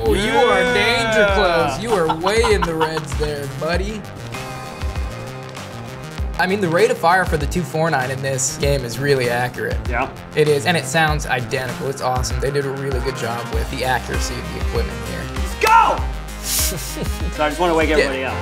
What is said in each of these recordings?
Oh, yeah. You are danger close. You are way in the reds there, buddy. I mean, the rate of fire for the 249 in this game is really accurate. Yeah. It is, and it sounds identical. It's awesome. They did a really good job with the accuracy of the equipment here. Let's go! So I just want to wake everybody up.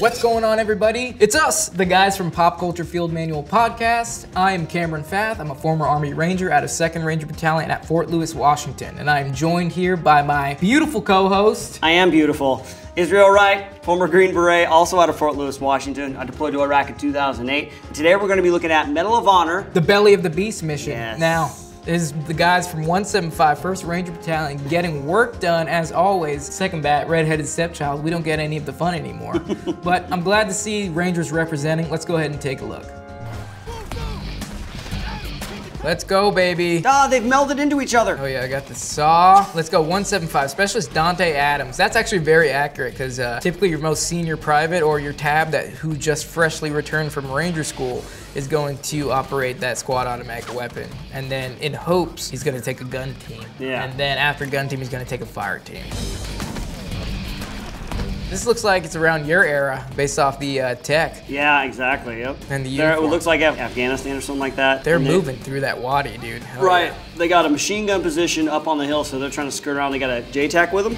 What's going on, everybody? It's us, the guys from Pop Culture Field Manual Podcast. I am Cameron Fath. I'm a former Army Ranger out of 2nd Ranger Battalion at Fort Lewis, Washington. And I am joined here by my beautiful co-host. I am beautiful. Israel Wright, former Green Beret, also out of Fort Lewis, Washington. I deployed to Iraq in 2008. And today we're going to be looking at Medal of Honor. The Belly of the Beast mission. Yes. Now, is the guys from 175 1st Ranger Battalion getting work done, as always. Second bat, redheaded stepchild, we don't get any of the fun anymore. But I'm glad to see Rangers representing. Let's go ahead and take a look. Let's go, baby. Ah, they've melded into each other. Oh yeah, I got the saw. Let's go 175, Specialist Dante Adams. That's actually very accurate because typically your most senior private or your tab that who just freshly returned from Ranger school is going to operate that squad automatic weapon. And then in hopes, he's gonna take a gun team. Yeah. And then after gun team, he's gonna take a fire team. This looks like it's around your era, based off the tech. Yeah, exactly, yep. And the uniform. It looks like Afghanistan or something like that. They're moving through that wadi, dude. Hell right, yeah. They got a machine gun position up on the hill, so they're trying to skirt around. They got a JTAC with them.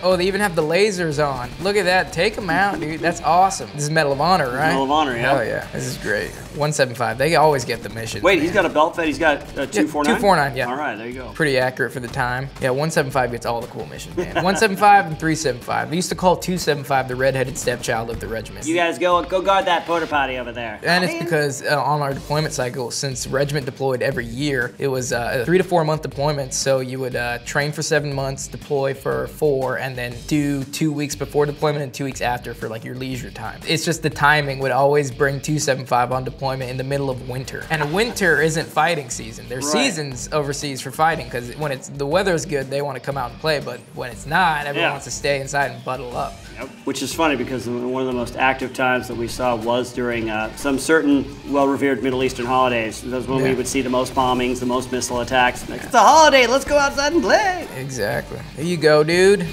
Oh, they even have the lasers on. Look at that, take them out, dude. That's awesome. This is Medal of Honor, right? Medal of Honor, yeah. Hell yeah, this is great. 175, they always get the mission. Wait, man. He's got a belt fed, he's got a 249? 249, yeah. All right, there you go. Pretty accurate for the time. Yeah, 175 gets all the cool missions, man. 175 and 375. They used to call 275 the redheaded stepchild of the regiment. You guys go guard that porta potty over there. And it's because on our deployment cycle, since regiment deployed every year, it was a 3 to 4 month deployment, so you would train for 7 months, deploy for 4, and then do 2 weeks before deployment and 2 weeks after for like your leisure time. It's just the timing would always bring 275 on deployment in the middle of winter. And winter isn't fighting season. There's seasons overseas for fighting because when it's the weather's good, they want to come out and play, but when it's not, everyone wants to stay inside and bundle up. Yep. Which is funny because one of the most active times that we saw was during some certain well-revered Middle Eastern holidays. That's when we would see the most bombings, the most missile attacks. Like, it's a holiday, let's go outside and play. Exactly. There you go, dude.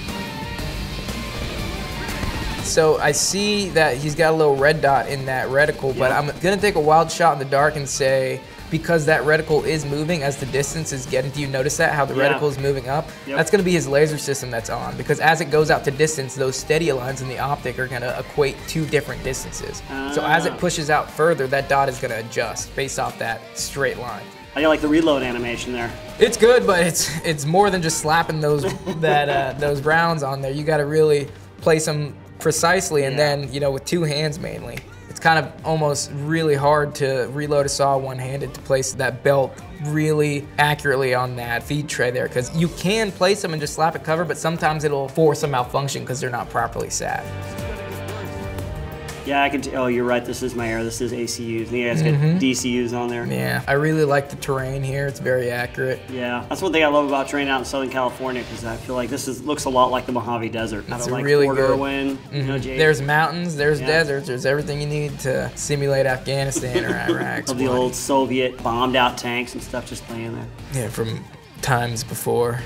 So I see that he's got a little red dot in that reticle, but I'm gonna take a wild shot in the dark and say, because that reticle is moving as the distance is getting, do you notice that, how the reticle is moving up? Yep. That's gonna be his laser system that's on, because as it goes out to distance, those steady lines in the optic are gonna equate two different distances. So as it pushes out further, that dot is gonna adjust based off that straight line. I like the reload animation there. It's good, but it's more than just slapping those, those rounds on there. You gotta really place them precisely, and then, you know, with two hands mainly. It's kind of almost really hard to reload a saw one-handed to place that belt really accurately on that feed tray there, because you can place them and just slap a cover, but sometimes it'll force a malfunction because they're not properly sat. Yeah, I can oh, you're right, this is my error, this is ACUs. You guys got DCUs on there. Yeah, I really like the terrain here, it's very accurate. Yeah, that's one thing I love about terrain out in Southern California, because I feel like this looks a lot like the Mojave Desert. It's like really good. You know, there's mountains, there's deserts, there's everything you need to simulate Afghanistan or Iraq. All the old Soviet bombed out tanks and stuff just laying there. Yeah, from times before.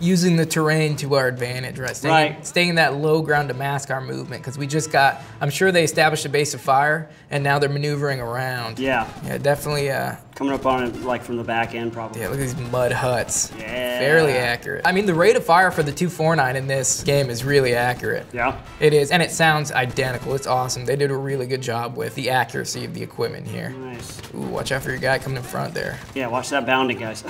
Using the terrain to our advantage, right? Staying that low ground to mask our movement, because we just got, I'm sure they established a base of fire, and now they're maneuvering around. Yeah. Yeah, definitely. Coming up on it, like from the back end, probably. Yeah, look at these mud huts. Yeah. Fairly accurate. I mean, the rate of fire for the 249 in this game is really accurate. Yeah. It is, and it sounds identical. It's awesome. They did a really good job with the accuracy of the equipment here. Nice. Ooh, watch out for your guy coming in front there. Yeah, watch that bounding, guys.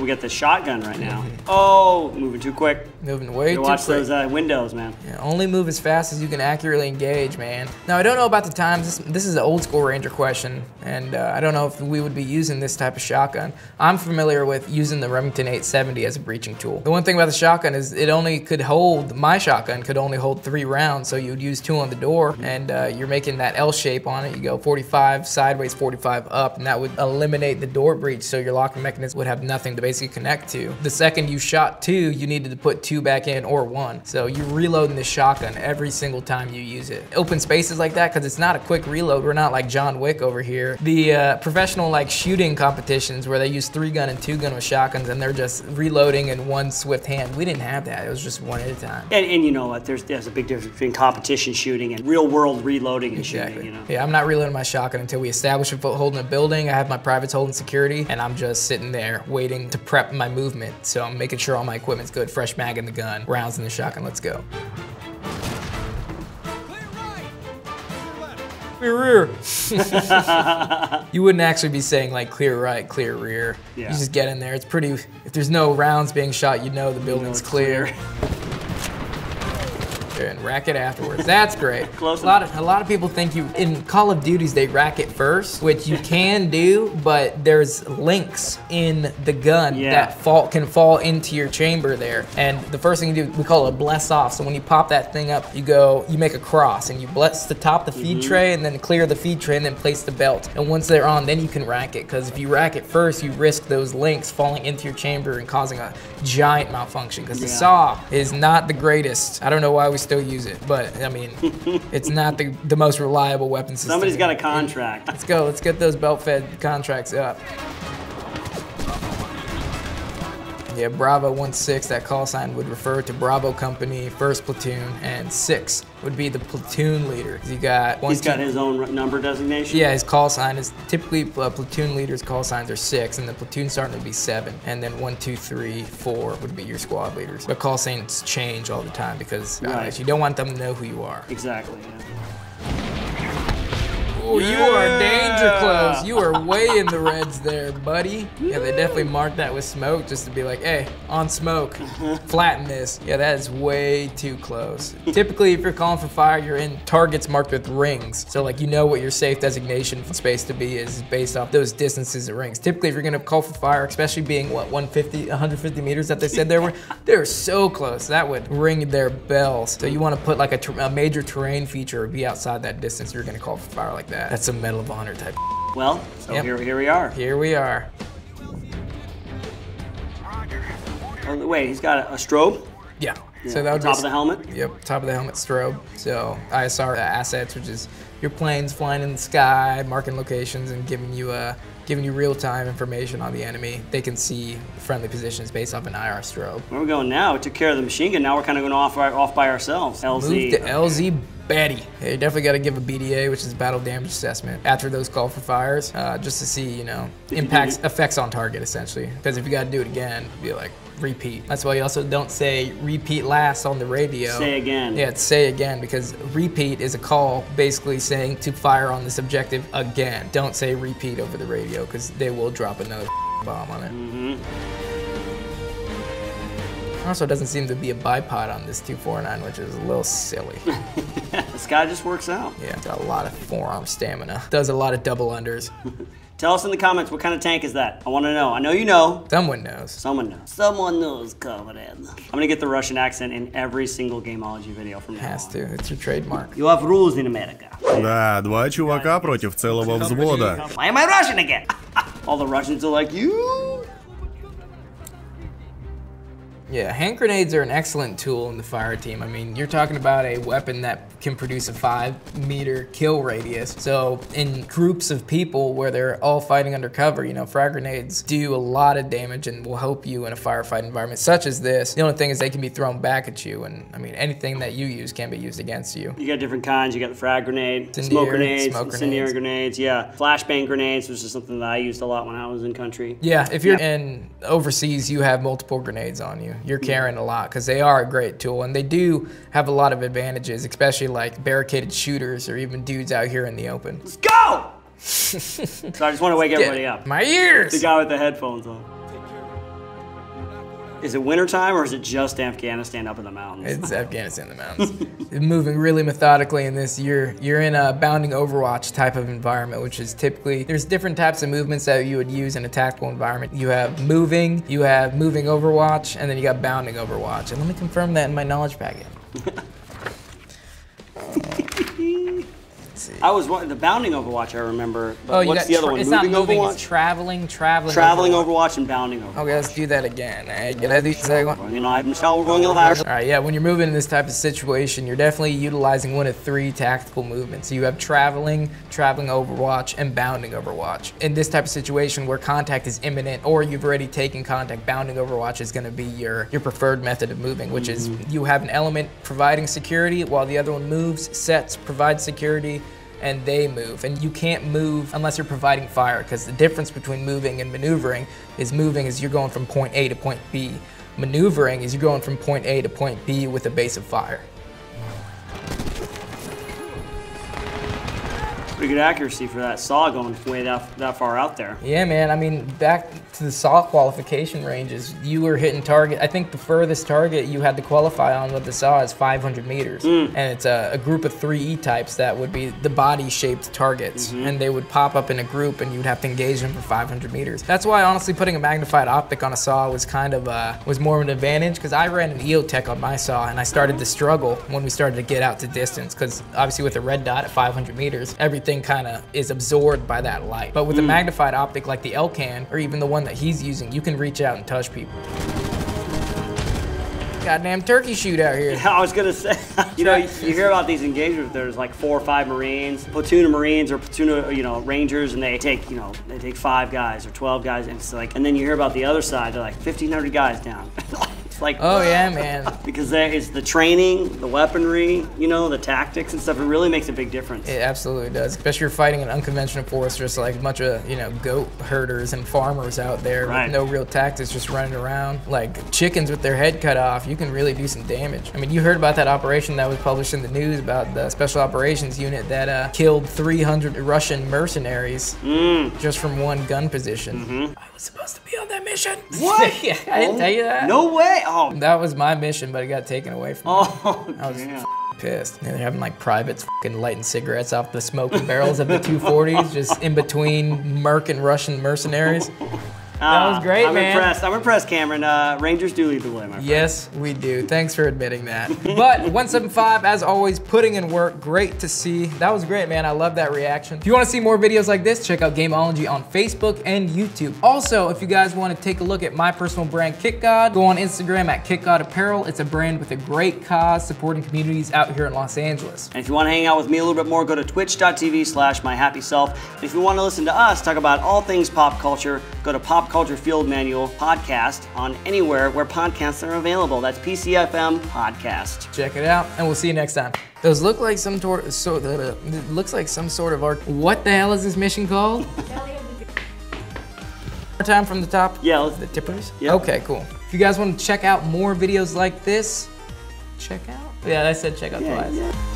We got the shotgun right now. Oh, moving too quick. Moving way too quick. Watch those windows, man. Yeah, only move as fast as you can accurately engage, man. Now, I don't know about the times. This is an old school Ranger question, and I don't know if we would be using this type of shotgun. I'm familiar with using the Remington 870 as a breaching tool. The one thing about the shotgun is it only could hold, my shotgun could only hold 3 rounds, so you would use 2 on the door, and you're making that L shape on it. You go 45 sideways, 45 up, and that would eliminate the door breach, so your locking mechanism would have nothing to basically connect to. The second you shot 2, two, you needed to put two back in or one. So you're reloading the shotgun every single time you use it. Open spaces like that, because it's not a quick reload. We're not like John Wick over here. The professional like shooting competitions where they use 3-gun and 2-gun with shotguns and they're just reloading in one swift hand. We didn't have that. It was just one at a time. And you know what, there's a big difference between competition shooting and real world reloading and shooting, you know? Yeah, I'm not reloading my shotgun until we establish a foothold in a building. I have my privates holding security and I'm just sitting there waiting to prep my movement. So I'm making sure all my equipment's good, fresh mag in the gun, rounds in the shotgun, let's go. Clear rear. You wouldn't actually be saying like clear right, clear rear. Yeah. You just get in there. It's pretty, if there's no rounds being shot, you know the building's clear. And rack it afterwards. That's great. Close enough. A lot of people think you, in Call of Duties, they rack it first, which you can do, but there's links in the gun that can fall into your chamber there. And the first thing you do, we call it a bless off. So when you pop that thing up, you go, you make a cross and you bless the top of the feed tray and then clear the feed tray and then place the belt. And once they're on, then you can rack it. Because if you rack it first, you risk those links falling into your chamber and causing a giant malfunction. Because the saw is not the greatest. I don't know why we still use it, but I mean, it's not the most reliable weapon system. Somebody's got a contract. Let's go, let's get those belt-fed contracts up. Yeah, Bravo 16, that call sign would refer to Bravo Company, 1st Platoon, and 6 would be the platoon leader. You got one, He's got his own number designation? Yeah, his call sign is typically, platoon leader's call signs are 6, and the platoon sergeant would be 7, and then 1, 2, 3, 4 would be your squad leaders. But call signs change all the time because you don't want them to know who you are. Exactly, Ooh, you are danger close. You are way in the reds there, buddy. Yeah, they definitely marked that with smoke just to be like, hey, on smoke, flatten this. Yeah, that is way too close. Typically, if you're calling for fire, you're in targets marked with rings. So like, you know what your safe designation space to be is based off those distances of rings. Typically, if you're gonna call for fire, especially being what, 150 meters that they said they were, they're so close. That would ring their bells. So you wanna put like a major terrain feature or be outside that distance you're gonna call for fire like that. That's a Medal of Honor type. Well, so here we are. Here we are. Oh, wait, he's got a strobe? Yeah. So that would be top of the helmet? Yep, top of the helmet strobe. So ISR assets, which is your planes flying in the sky, marking locations and giving you real-time information on the enemy. They can see friendly positions based off an IR strobe. Where are we going now? We took care of the machine gun. Now we're kind of going off by ourselves. LZ. Move to LZ Batty. Yeah, you definitely got to give a BDA, which is battle damage assessment, after those call for fires, just to see, you know, impacts, effects on target, essentially. Because if you got to do it again, it'd be like, repeat. That's why you also don't say repeat last on the radio. Say again. Yeah, it's say again, because repeat is a call basically saying to fire on this objective again. Don't say repeat over the radio, because they will drop another bomb on it. Also doesn't seem to be a bipod on this 249, which is a little silly. This guy just works out. Yeah, got a lot of forearm stamina. Does a lot of double unders. Tell us in the comments, what kind of tank is that? I want to know. I know you know. Someone knows. Someone knows. Someone knows, comrade. I'm going to get the Russian accent in every single Gameology video from now on. Has to. It's your trademark. You have rules in America. Да, два чувака против целого взвода. Why am I Russian again? All the Russians are like, you... Yeah, hand grenades are an excellent tool in the fire team. I mean, you're talking about a weapon that can produce a 5-meter kill radius. So in groups of people where they're all fighting undercover, you know, frag grenades do a lot of damage and will help you in a firefight environment such as this. The only thing is they can be thrown back at you, and I mean, anything that you use can be used against you. You got different kinds. You got the frag grenade, smoke grenades, incendiary grenades, yeah. Flashbang grenades, which is something that I used a lot when I was in country. Yeah, if you're in overseas, you have multiple grenades on you. You're carrying a lot because they are a great tool and they do have a lot of advantages, especially like barricaded shooters or even dudes out here in the open. Let's go! So I just want to wake everybody up. My ears! The guy with the headphones on. Is it wintertime or is it just Afghanistan up in the mountains? It's Afghanistan in the mountains. Moving really methodically in this, you're in a bounding overwatch type of environment, which is typically, there's different types of movements that you would use in a tactical environment. You have moving overwatch, and then you got bounding overwatch. And let me confirm that in my knowledge packet. see. I was the bounding Overwatch. I remember. But what's the other one? It's moving not moving. Overwatch? It's traveling Overwatch. Overwatch and bounding Overwatch. Okay, let's do that again. Can I do the second one? You know, Michelle, we're going louder. All right, yeah. When you're moving in this type of situation, you're definitely utilizing one of three tactical movements. So you have traveling Overwatch, and bounding Overwatch. In this type of situation where contact is imminent, or you've already taken contact, bounding Overwatch is going to be your preferred method of moving, which is you have an element providing security while the other one moves, sets, provides security, and they move. And you can't move unless you're providing fire, because the difference between moving and maneuvering is moving is you're going from point A to point B. Maneuvering is you're going from point A to point B with a base of fire. Pretty good accuracy for that saw going way that far out there. Yeah, man. I mean, back to the saw qualification ranges, you were hitting target. I think the furthest target you had to qualify on with the saw is 500 meters. And it's a group of three E-types that would be the body-shaped targets. And they would pop up in a group and you'd have to engage them for 500 meters. That's why, honestly, putting a magnified optic on a saw was kind of was more of an advantage, because I ran an EOTech on my saw and I started to struggle when we started to get out to distance, because obviously with a red dot at 500 meters, everything kind of is absorbed by that light. But with a magnified optic like the Elcan, or even the one that he's using, you can reach out and touch people. Goddamn turkey shoot out here. Yeah, I was gonna say, you know, you hear about these engagements, there's like 4 or 5 Marines, platoon of Marines or platoon of, you know, Rangers, and they take, you know, they take 5 guys or 12 guys, and it's like, and then you hear about the other side, they're like 1,500 guys down. Like, oh yeah, man. Because there is the training, the weaponry, you know, the tactics and stuff. It really makes a big difference. It absolutely does, especially if you're fighting an unconventional force, just like a bunch of, you know, goat herders and farmers out there with no real tactics, just running around like chickens with their head cut off. You can really do some damage. I mean, you heard about that operation that was published in the news about the Special Operations Unit that killed 300 Russian mercenaries just from one gun position. I was supposed to be on that mission. What? Yeah, I didn't tell you that. No way. Oh. That was my mission, but it got taken away from me. I was pissed. And they're having like privates lighting cigarettes off the smoking barrels of the 240s, just in between Merc and Russian mercenaries. That was great, man. I'm impressed, Cameron. Rangers do lead the way, my friend. Yes, we do. Thanks for admitting that. But 175, as always, putting in work. Great to see. That was great, man. I love that reaction. If you want to see more videos like this, check out Gameology on Facebook and YouTube. Also, if you guys want to take a look at my personal brand, Kit God, go on Instagram at Kit God Apparel. It's a brand with a great cause, supporting communities out here in Los Angeles. And if you want to hang out with me a little bit more, go to twitch.tv/myhappyself. And if you want to listen to us talk about all things pop culture, go to Pop Culture Field Manual podcast on anywhere where podcasts are available. That's PCFM podcast. Check it out, and we'll see you next time. Those look like some sort of art. What the hell is this mission called? Belly of the Beast. More time from the top. Yeah, the tippers. Yeah. Okay, cool. If you guys want to check out more videos like this, check out. Yeah, I said check out twice. Yeah.